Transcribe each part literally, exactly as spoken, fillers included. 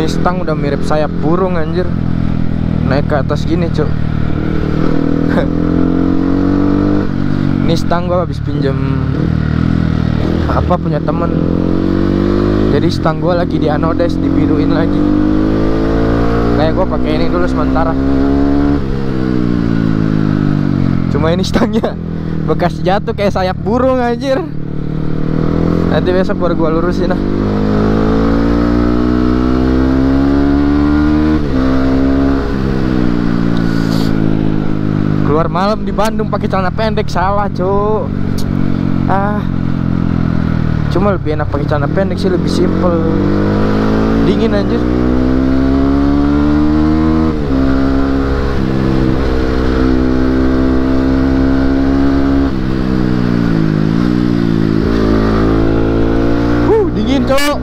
Ini stang udah mirip sayap burung anjir, naik ke atas gini cuk. Ini stang gua habis pinjam apa punya temen. Jadi stang gua lagi dianodes, dibiruin lagi. Kayak gua pakai ini dulu sementara. Cuma ini stangnya bekas jatuh kayak sayap burung anjir. Nanti besok baru gua lurusin lah. Keluar malam di Bandung pakai celana pendek salah, cuk. Ah. Cuma lebih enak pakai celana pendek sih, lebih simpel. Dingin anjir. Uh, dingin, cuk.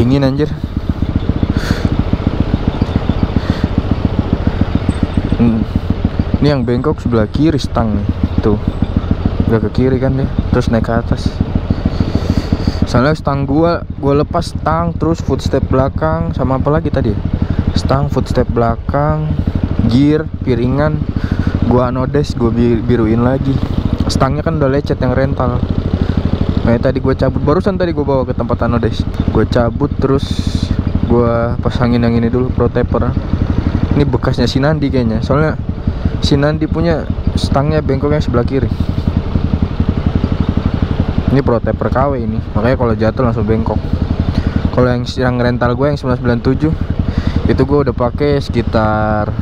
Dingin anjir. hmm. Ini yang bengkok sebelah kiri stang nih. Tuh gak ke kiri kan deh, terus naik ke atas. Soalnya stang gua, gua lepas stang terus footstep belakang sama apa lagi tadi, stang, footstep belakang, gear, piringan, gua anodes, gua biruin lagi. Stangnya kan udah lecet yang rental. Nah, tadi gue cabut, barusan tadi gue bawa ke tempat anodes. Gue cabut terus gue pasangin yang ini dulu, pro taper. Ini bekasnya si Nandi kayaknya. Soalnya si Nandi punya stangnya bengkoknya sebelah kiri. Ini pro taper K W ini. Makanya kalau jatuh langsung bengkok. Kalau yang yang rental gue yang sembilan sembilan tujuh itu gue udah pakai sekitar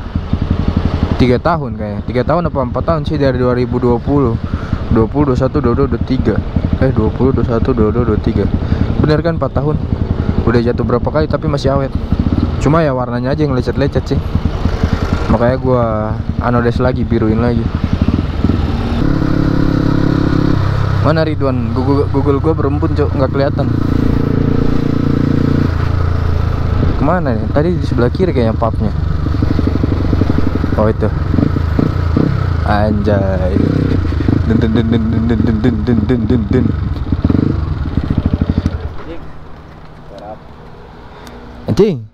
tiga tahun kayaknya. tiga tahun apa empat tahun sih, dari dua ribu dua puluh. dua puluh, dua puluh satu, dua puluh dua, dua puluh tiga. Eh dua puluh, dua puluh satu, dua puluh dua, dua puluh tiga. Bener kan empat tahun. Udah jatuh berapa kali tapi masih awet. Cuma ya warnanya aja yang lecet-lecet sih. Makanya gua anodes lagi, biruin lagi. Mana Ridwan? Google, Google gua berembun cok, nggak kelihatan. Kemana nih? Tadi di sebelah kiri kayaknya pubnya. Oh itu. Anjay. Den den den den den den den den den den. Anjing.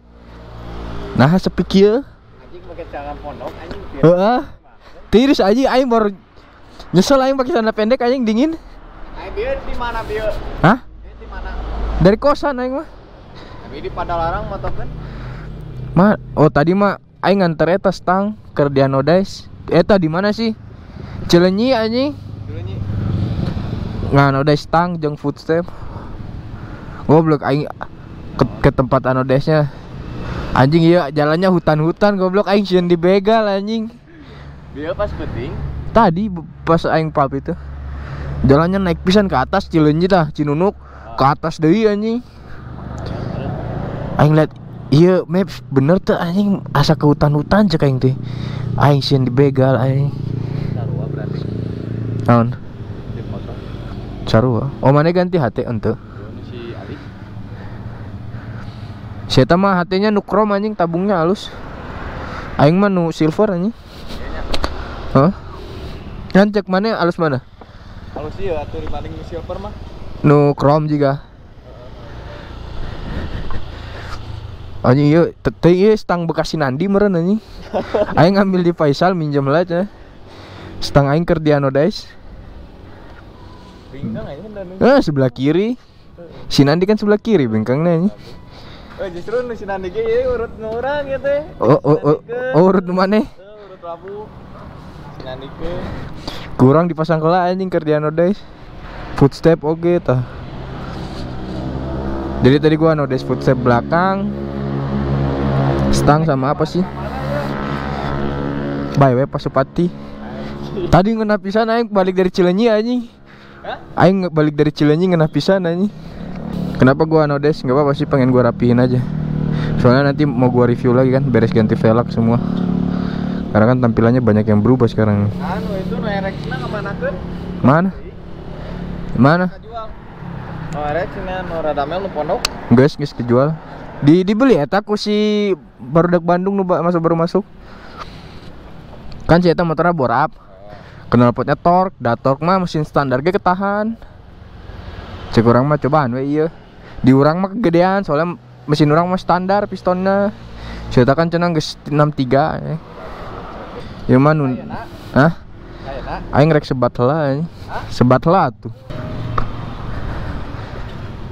Nah, sepi kieu. Anjing pakai celana pondok anjing. Heeh. Tiris anjing aing baru nyesel aing pakai celana pendek anjing dingin. Aing bieu di mana bieu? Hah? Di mana? Dari kosan aing mah. Tapi di Padalarang motokeun. Ma, oh tadi mah aing nganter eta stang ke Dianodes. Eta di mana sih? Cilenyi anjing. Cilenyi. Nganodes stang jeung footstep. Goblok aing ke, ke tempat anodesnya. Anjing iya jalannya hutan-hutan goblok aing sieun dibegal anjing. Dia pas penting. Tadi pas aing pub itu. Jalannya naik pisan ke atas Cilenyi tah, Cinunuk ah. Ke atas deui anjing. Aing liat iya maps bener tuh anjing asa ke hutan-hutan cek aing teh. Aing sieun dibegal aing. Tahun Carua. Oh mana ganti H T untuk si Alif. Saya mah H T-nya nukrom anjing, tabungnya halus. Aing mah nu silver anjing. Hah? Kan cek mana halus mana? Halus ieu atuh dibanding silver mah. Nu krom juga. Anjing ieu teh ieu stang bekas si Nandi meureun anjing. Aing ngambil di Faisal minjem lah ya. Stang aing keur dianodes. Bengkang aing kan sebelah kiri. Si Nandi kan sebelah kiri bengkangnya. Oh justru si Nandi ge ieu urut nu urang ieu teh. Oh oh oh urut maneh? Urut labu. Si Nandi ge kurang dipasang kala anjing keur dianodes. Footstep oge tah. Jadi tadi gua anodes footstep belakang. Stang sama apa sih? Bae we Pasupati. Tadi ngena pisan aing balik dari Cilenyi anjing. Aing balik dari Cileunyi ngena pisan anjing. Kenapa gua nodes? Enggak apa-apa sih, pengen gua rapihin aja. Soalnya nanti mau gua review lagi kan, beres ganti velg semua. Karena kan tampilannya banyak yang berubah sekarang. Anu itu no R X-na kemanakeun? Mana? Mana? No R X-na no radamel nu pondok. Geus, geus kejual. Di dibeli eta ku si barudak Bandung nu masuk baru masuk. Kan si eta motorna borap. Knalpotnya torque, da torque mah mesin standar ge ketahan. Cek urang mah cobaan we ieu. Di urang mah kegedean soalnya mesin urang mah standar pistonnya. Si eta kan cenah geus enam tiga. Ya mah nun. Hah? Aing rek sebat heula anjing. Sebat heula atuh.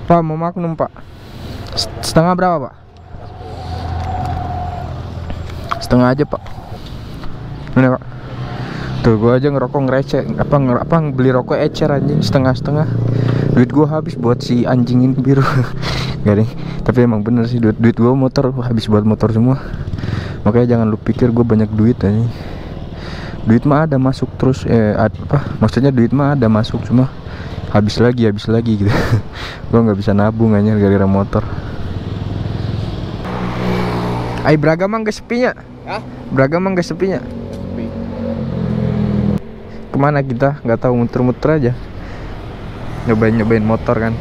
Pak, mau Magnum, Pak. Setengah berapa, Pak? Setengah aja, Pak. Mana, Pak? Tuh, gua aja ngerokok ngereceh, apa nger apa beli rokok ecer anjing setengah-setengah. Duit gua habis buat si anjing ini biru. Enggak deh. Tapi emang bener sih duit duit gua motor gua habis buat motor semua. Makanya jangan lu pikir gua banyak duit anjing. Duit mah ada masuk terus eh apa? Maksudnya duit mah ada masuk cuma habis lagi habis lagi gitu. Gua nggak bisa nabung anjir gara-gara motor. Ai Braga mang ke sepinya? Hah? Braga mang ke sepinya? Sepi. Kemana kita? Nggak tahu, muter-muter aja. Nyobain-nyobain motor kan.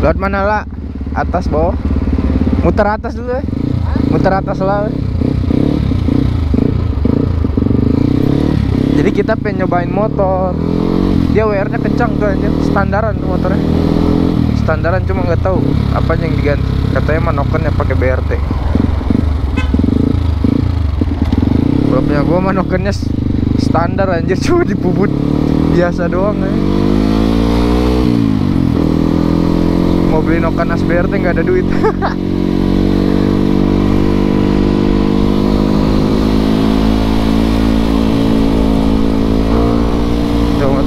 Lewat mana lah? Atas bawah. Muter atas dulu ya. Muter atas lah. Jadi kita pengen nyobain motor. Dia W R-nya kencang tuh anjir, standaran tuh motornya. Standaran cuma nggak tahu apa yang diganti. Katanya manokennya pakai B R T. Kalau punya gua manokennya standar anjir, cuma dipuput biasa doang ya. Mau beli noken as B R T nggak ada duit.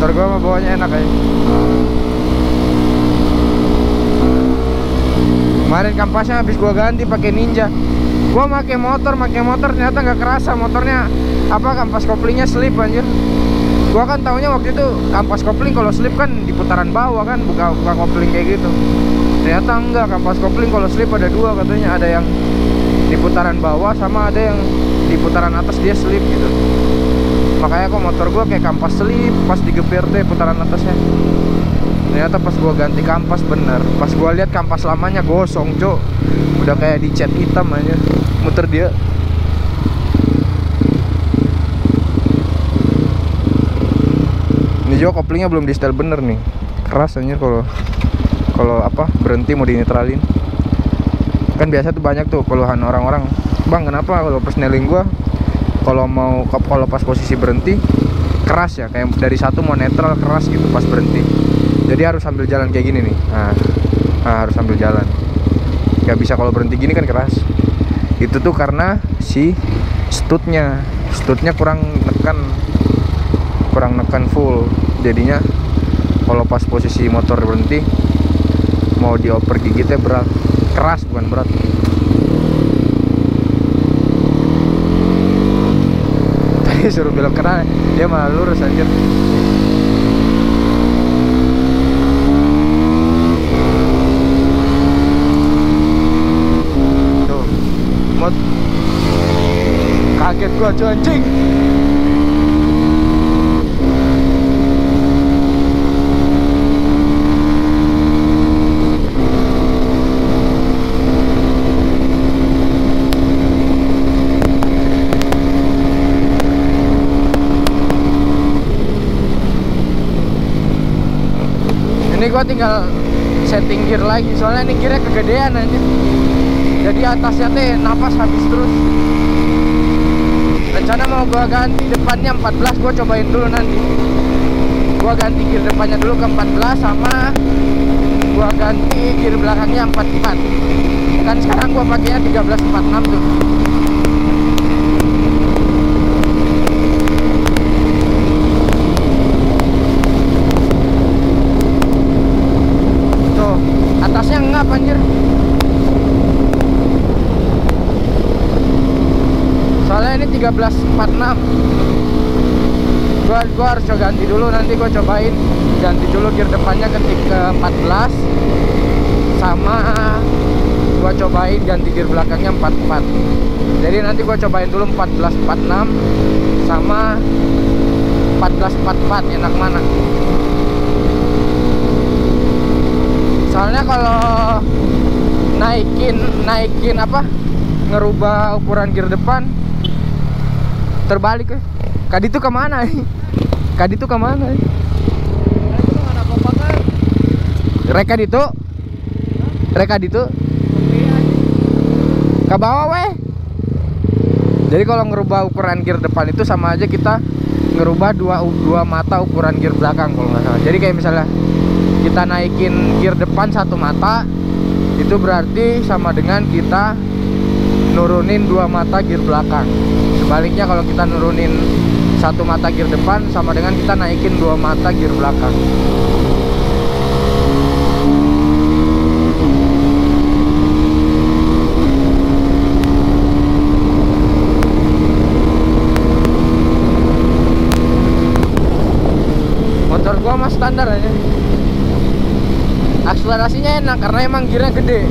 Motor gua mah bawanya enak aja. Kemarin kampasnya habis gua ganti pakai Ninja. Gua pakai motor, pakai motor ternyata nggak kerasa motornya apa kampas koplingnya slip anjir. Gua kan taunya waktu itu kampas kopling kalau slip kan di putaran bawah kan, buka buka kopling kayak gitu. Ternyata enggak, kampas kopling kalau slip ada dua katanya, ada yang di putaran bawah sama ada yang di putaran atas dia slip gitu. Makanya kok motor gue kayak kampas selip pas digeber deh putaran atasnya. Ternyata pas gue ganti kampas bener, pas gue lihat kampas lamanya gosong cok, udah kayak dicat hitam aja. Muter dia ini juga koplingnya belum di setel bener nih, keras anjir kalau kalau apa berhenti mau dinetralin. Kan biasa tuh banyak tuh keluhan orang-orang, bang kenapa kalau persneling gue kalau mau kalau pas posisi berhenti keras ya, kayak dari satu mau netral keras gitu pas berhenti. Jadi harus sambil jalan kayak gini nih. Nah, nah harus sambil jalan. Gak bisa kalau berhenti gini kan keras. Itu tuh karena si stutnya, stutnya kurang neken, kurang neken full. Jadinya kalau pas posisi motor berhenti mau dioper gigitnya berat, keras bukan berat. Suruh belok kanan dia malah lurus anjir. Tuh mot, kaget gua cuy anjing. Gua tinggal setting gear lagi soalnya ini gearnya kegedean aja, jadi atasnya teh napas habis terus. Rencana mau gua ganti depannya empat belas, gua cobain dulu nanti. Gua ganti gear depannya dulu ke empat belas sama gua ganti gear belakangnya empat puluh empat. Kan sekarang gua pakainya tiga belas empat puluh enam tuh. Atasnya ngap anjir. ini tiga belas empat puluh enam. Gua gua harus coba ganti dulu, nanti gua cobain ganti dulu gear depannya ke empat belas sama gua cobain ganti gear belakangnya empat puluh empat. Jadi nanti gua cobain dulu empat belas empat puluh enam sama empat belas empat puluh empat enak mana. Soalnya kalau naikin naikin apa ngerubah ukuran gear depan terbalik ya. Kadi tuh kemana ya? Kadi tuh kemana ya? Reka di tuh, reka di tuh, ke bawah weh. Jadi kalau ngerubah ukuran gear depan itu sama aja kita ngerubah dua dua mata ukuran gear belakang kalau nggak salah. Jadi kayak misalnya kita naikin gear depan satu mata, itu berarti sama dengan kita nurunin dua mata gear belakang. Sebaliknya kalau kita nurunin satu mata gear depan sama dengan kita naikin dua mata gear belakang. Motor gua mah standar aja. Akselerasinya enak karena emang gearnya gede,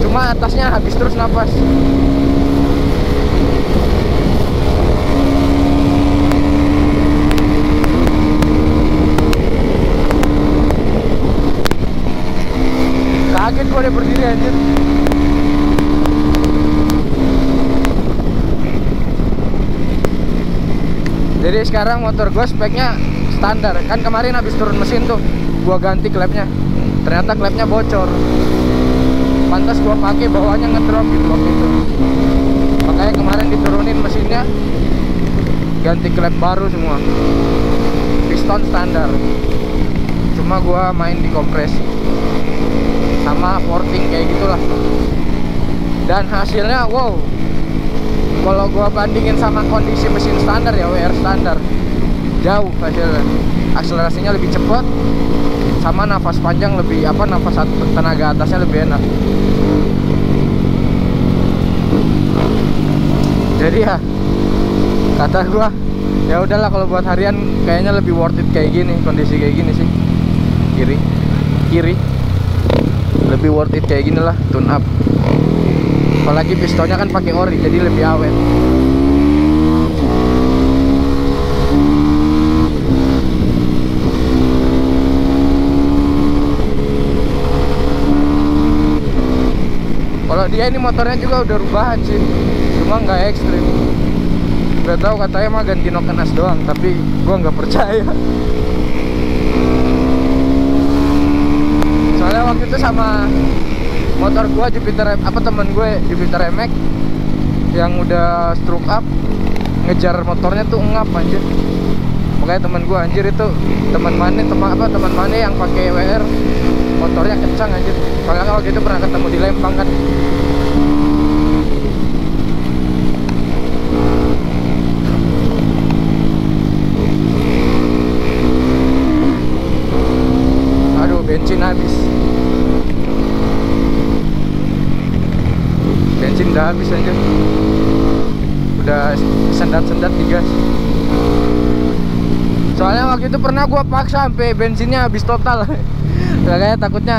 cuma atasnya habis terus napas. Kaget gua udah berdiri anjir. Jadi sekarang motor gua speknya standar. Kan kemarin habis turun mesin tuh gua ganti klepnya, ternyata klepnya bocor. Pantas gua pakai bawahnya ngedrop gitu waktu itu. Makanya kemarin diturunin mesinnya, ganti klep baru semua. Piston standar, cuma gua main di kompresi sama porting kayak gitulah. Dan hasilnya wow. Kalau gua bandingin sama kondisi mesin standar ya W R standar, jauh hasilnya. Akselerasinya lebih cepat, sama nafas panjang lebih apa nafas tenaga atasnya lebih enak. Jadi ya kata gua ya udahlah, kalau buat harian kayaknya lebih worth it kayak gini, kondisi kayak gini sih. Kiri kiri lebih worth it kayak gini lah tune up. Apalagi pistonnya kan pakai ori jadi lebih awet. Kalau dia ini motornya juga udah rubahan sih, cuma nggak ekstrim. Udah tahu katanya mah ganti nokenas doang, tapi gua nggak percaya. Soalnya waktu itu sama motor gua Jupiter apa temen gue Jupiter M X yang udah stroke up, ngejar motornya tuh ngap anjir. Makanya temen gua anjir itu teman mana teman apa teman mana yang pakai W R motornya kencang anjir. Soalnya waktu itu pernah ketemu di Lembang kan. Aduh, bensin habis. Bensin udah habis anjir. Udah sendat-sendat digas. Soalnya waktu itu pernah gua paksa sampai bensinnya habis total. Kayaknya takutnya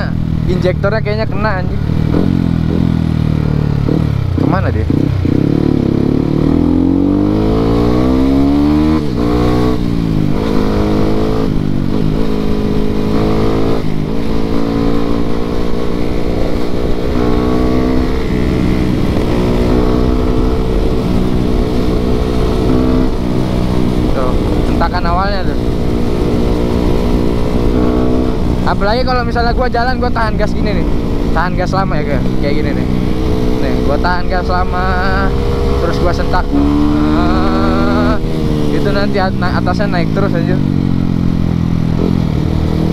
injektornya kayaknya kena anjing. Kemana dia? Tuh, centakan awalnya tuh. Apalagi kalau misalnya gue jalan, gue tahan gas gini nih, tahan gas lama ya kayak kayak gini nih, nih gue tahan gas lama, terus gue sentak, nah, itu nanti atasnya naik terus aja.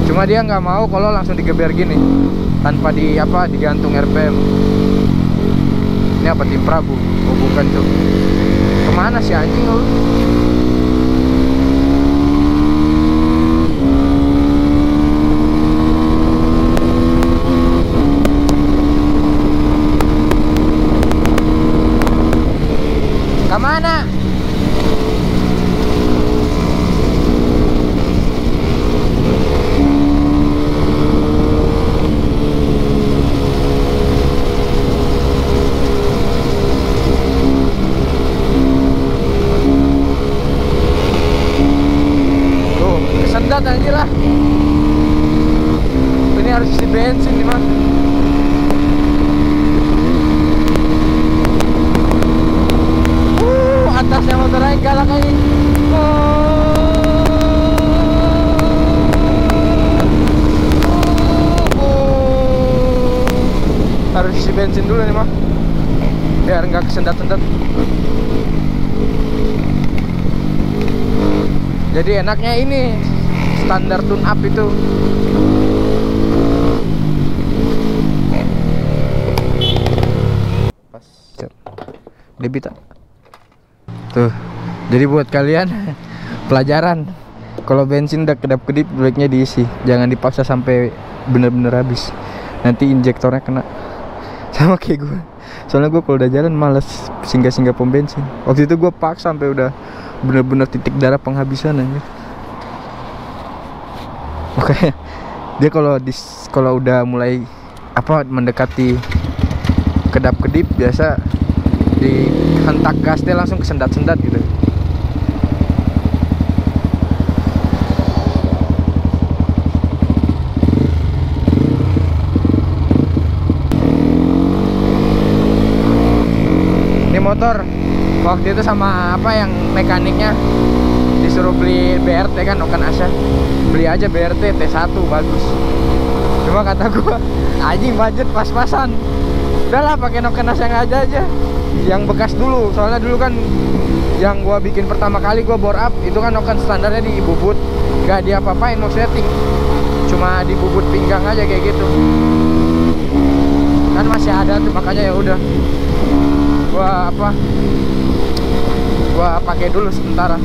Cuma dia nggak mau kalau langsung digeber gini, tanpa di apa digantung R P M. Ini apa tim Prabu? Oh, bukan tuh. Kemana sih anjing lu? Mana mana? Tuh, kesendat aja lah. Ini harus isi bensin nih, Mas. Atasnya motor naik galak ini. Oh, oh. Harus isi bensin dulu nih, Mah, biar nggak kesendat-sendat. Jadi enaknya ini standar tune up itu. Pas. Debita. Tuh, jadi buat kalian pelajaran, kalau bensin udah kedap-kedip baiknya diisi, jangan dipaksa sampai bener-bener habis, nanti injektornya kena. Sama kayak gue, soalnya gue kalau udah jalan males singgah-singgah pom bensin. Waktu itu gue paksa sampai udah bener-bener titik darah penghabisan aja. Makanya dia kalau di kalau udah mulai apa mendekati kedap-kedip biasa dihentak gas dia langsung kesendat-sendat gitu. Ini motor waktu itu sama apa yang mekaniknya disuruh beli B R T kan, Okan Asya, beli aja B R T T satu bagus. Cuma kata gua anjing budget pas-pasan, udahlah pakai Okan Asya yang aja aja. Yang bekas dulu, soalnya dulu kan yang gua bikin pertama kali gua bore up itu kan Okan standarnya di bubut, gak diapa-apain, no setting, cuma di bubut pinggang aja kayak gitu kan, masih ada tuh. Makanya ya udah gua apa gua pakai dulu sementara.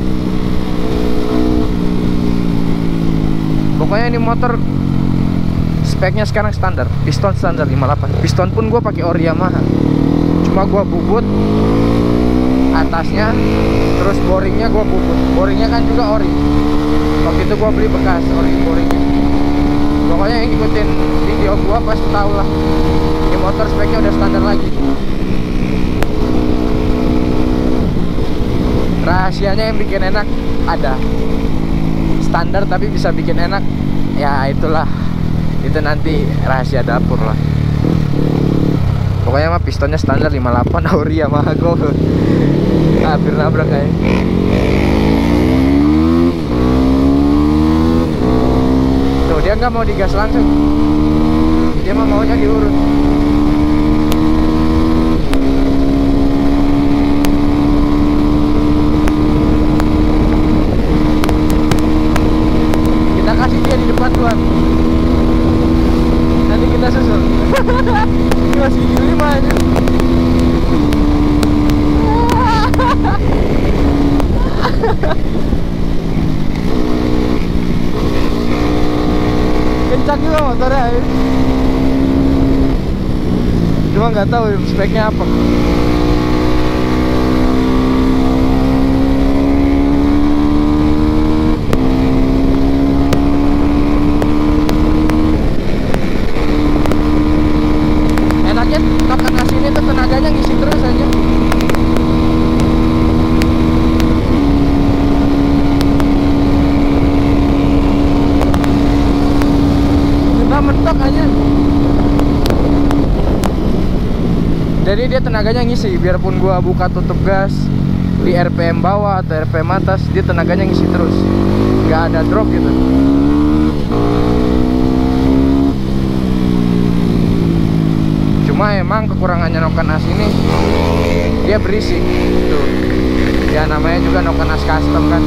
Pokoknya ini motor speknya sekarang standar, piston standar lima delapan, piston pun gua pakai ori Yamaha, cuma gua bubut atasnya, terus boringnya gua bubut, boringnya kan juga ori, waktu itu gua beli bekas ori boringnya. Pokoknya ikutin video gua pasti tau lah ini motor speknya udah standar lagi. Rahasianya yang bikin enak ada standar, tapi bisa bikin enak ya itulah, itu nanti rahasia dapur lah. Pokoknya mah pistonnya standar lima delapan ori Yamaha gua. Hampir nabrak kayaknya. Tuh dia nggak mau digas langsung. Dia mah maunya diurut. Kita kasih dia di depan tuan. Nanti kita susul. Ini masih gini aja. Kencang juga motornya ya. Cuma nggak tahu speknya apa. Jadi dia tenaganya ngisi, biarpun gua buka tutup gas di R P M bawah atau R P M atas, dia tenaganya ngisi terus, nggak ada drop gitu. Cuma emang kekurangannya Okan Asya ini dia berisik tuh. Ya namanya juga Okan Asya custom kan,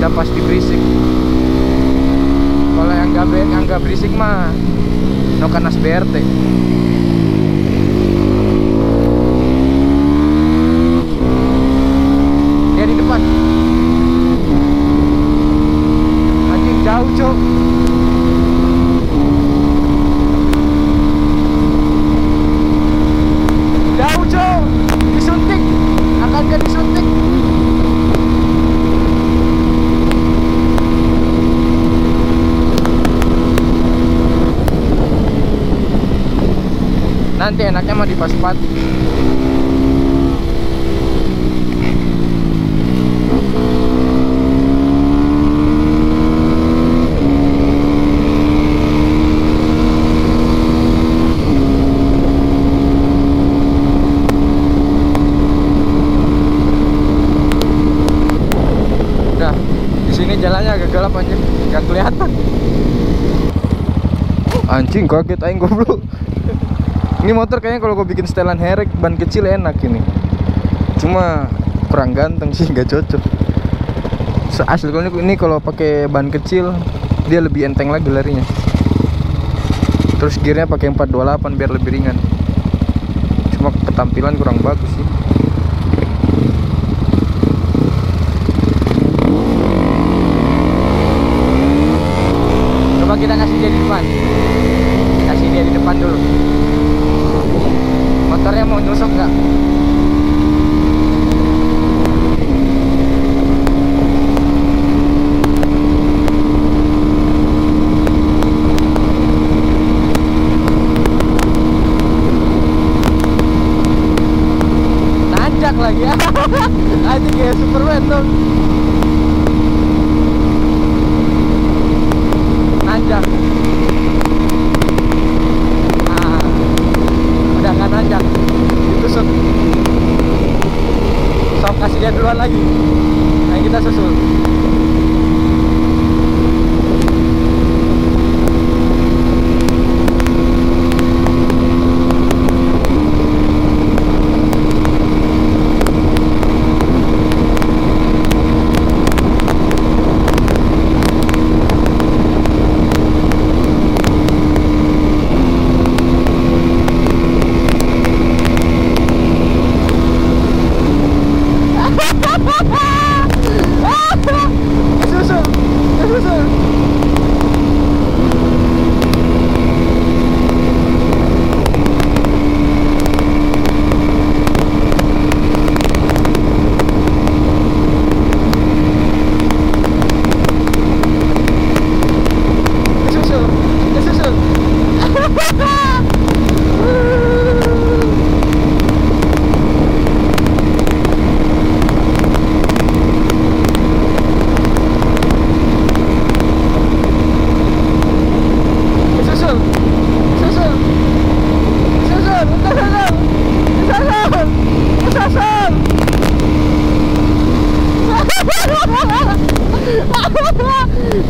udah pasti berisik. Kalau yang nggak yang nggak berisik mah Okan Asya B R T. Anjing jauh cok. Jauh cok. Disuntik. Akan ke disuntik. Jadi enaknya mah di Paspat. Udah, di sini jalannya agak gelap aja, nggak kelihatan. Anjing, kaget aing goblok. Ini motor kayaknya kalau gue bikin setelan herek ban kecil enak ini. Cuma kurang ganteng sih, nggak cocok. Asli kalau ini kalau pakai ban kecil dia lebih enteng lagi larinya. Terus gearnya pakai empat dua delapan biar lebih ringan. Cuma ketampilan kurang bagus sih. Coba kita kasih dia di depan. Kasih dia di depan dulu. Motornya mau nyusok nggak? Nanjak lagi ya. Aduh, kayak Superman tuh. Nanjak. Sok kasih dia duluan lagi. Nah, kita susul.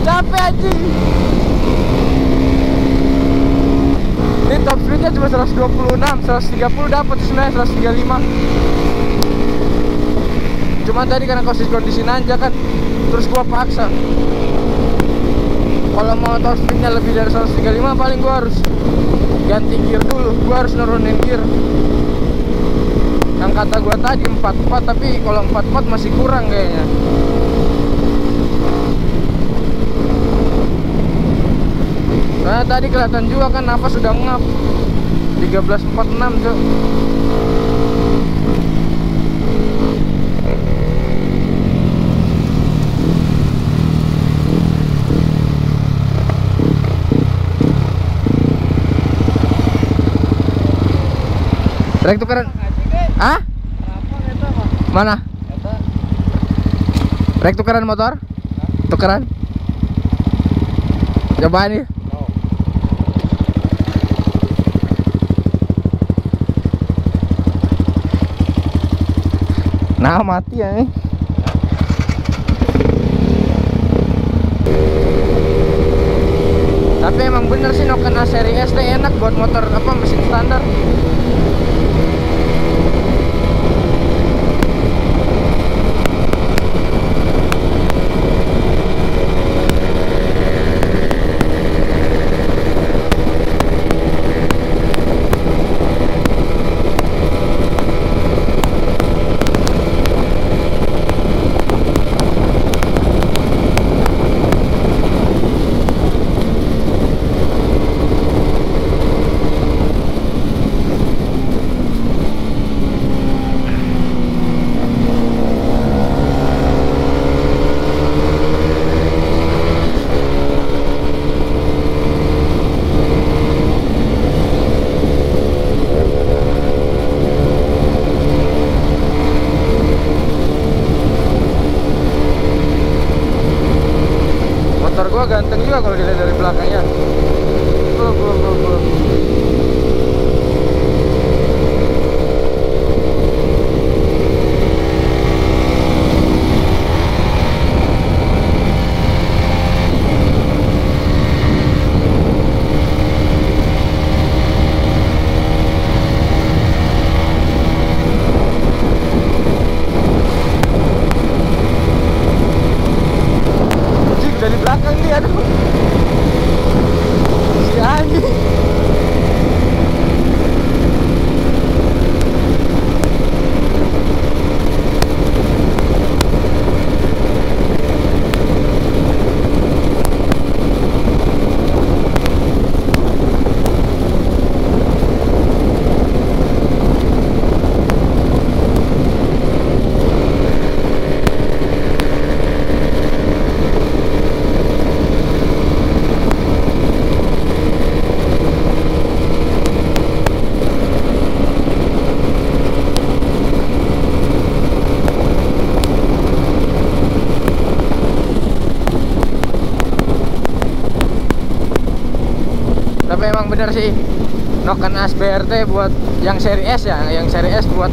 Capek anjing. Ini top speednya cuma seratus dua puluh enam, seratus tiga puluh dapat sebenarnya, seratus tiga puluh lima. Cuman tadi karena kondisi nanjak kan, terus gua paksa. Kalau mau top speednya lebih dari seratus tiga puluh lima paling gua harus ganti gear dulu, gua harus nurunin gear. Yang kata gua tadi empat empat, tapi kalau empat empat masih kurang kayaknya. Nah, tadi kelihatan juga kan nafas sudah ngap tiga belas empat puluh enam tuh. Rek tukeran. Hah? Mana? Rek tukeran motor? Tukeran? Coba nih. Nah, mati ya. Tapi emang bener sih no kena seri S T enak buat motor apa mesin standar. juga kalau dilihat dari belakangnya. Belum, belum, belum, belum. Dari belakang nih, aduh, si anjing. Tapi emang bener sih, noken as B R T buat yang seri S ya, yang seri S buat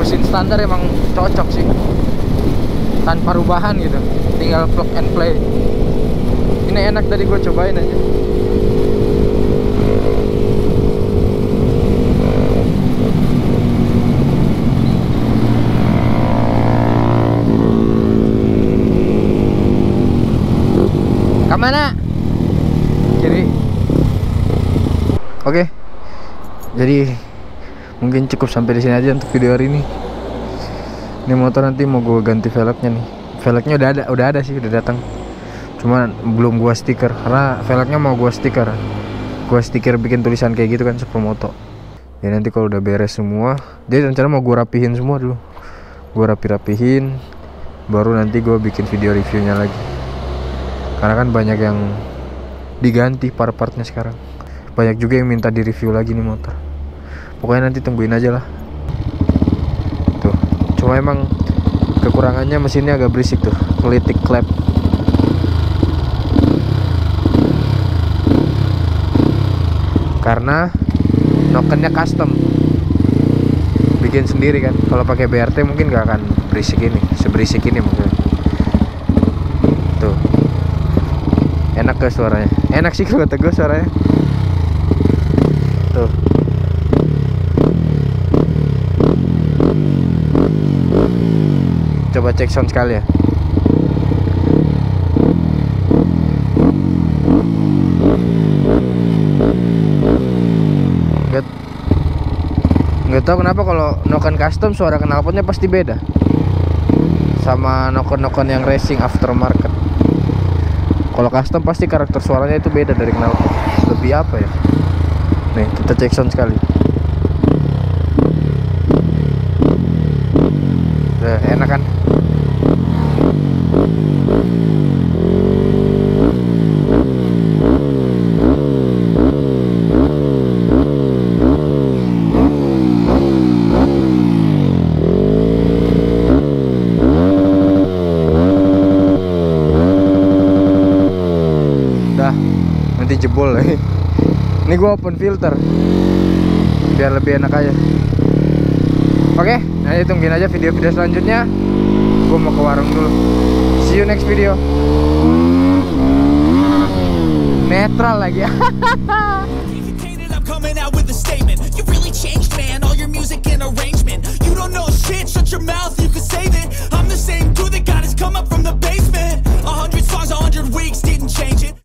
mesin standar emang cocok sih, tanpa rubahan gitu, tinggal plug and play. Ini enak, tadi gue cobain aja. Kemana? Kiri. Oke, okay. Jadi mungkin cukup sampai di sini aja untuk video hari ini. Ini motor nanti mau gue ganti velgnya nih. Velgnya udah ada, udah ada sih, udah datang. Cuman belum gue stiker karena velgnya mau gue stiker. Gue stiker bikin tulisan kayak gitu kan, Supermoto. Jadi nanti kalau udah beres semua, jadi rencana mau gue rapihin semua dulu. Gue rapi-rapihin, baru nanti gue bikin video reviewnya lagi. Karena kan banyak yang diganti part-partnya sekarang. Banyak juga yang minta di-review lagi nih motor. Pokoknya nanti tungguin aja lah. Tuh, cuma emang kekurangannya mesinnya agak berisik tuh, ngelitik klep. Karena nokennya custom, bikin sendiri kan. Kalau pakai B R T mungkin gak akan berisik ini, seberisik ini mungkin. Tuh, enak ke suaranya? Enak sih kalau kata gue suaranya. Tuh. Coba cek sound sekali ya. Nggak, nggak tahu kenapa kalau noken custom suara knalpotnya pasti beda sama noken-noken yang racing aftermarket. Kalau custom pasti karakter suaranya itu beda dari knalpot. Lebih apa ya? Nih, kita cek sound sekali. Udah, enak kan? Udah, nanti jebol lagi. Ini gua open filter biar lebih enak aja. Oke, nanti tungguin aja video-video selanjutnya. Gua mau ke warung dulu. See you next video. Netral lagi.